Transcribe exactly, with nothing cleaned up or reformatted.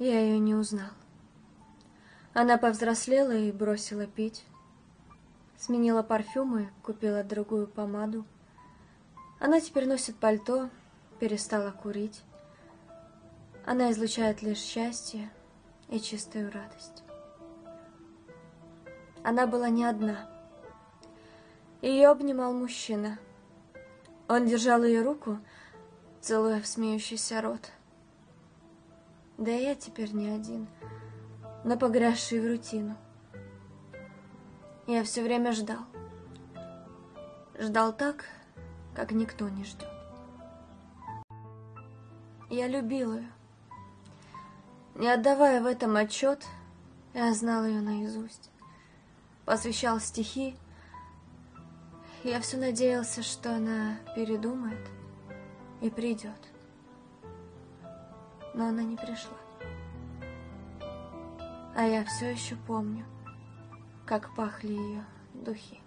Я ее не узнал. Она повзрослела и бросила пить. Сменила парфюмы, купила другую помаду. Она теперь носит пальто, перестала курить. Она излучает лишь счастье и чистую радость. Она была не одна. Ее обнимал мужчина. Он держал ее руку, целуя в смеющийся рот. Да и я теперь не один, но погрязший в рутину. Я все время ждал. Ждал так, как никто не ждет. Я любил ее. Не отдавая в этом отчет, я знал ее наизусть. Посвящал стихи. Я все надеялся, что она передумает и придет. Но она не пришла. А я все еще помню, как пахли ее духи.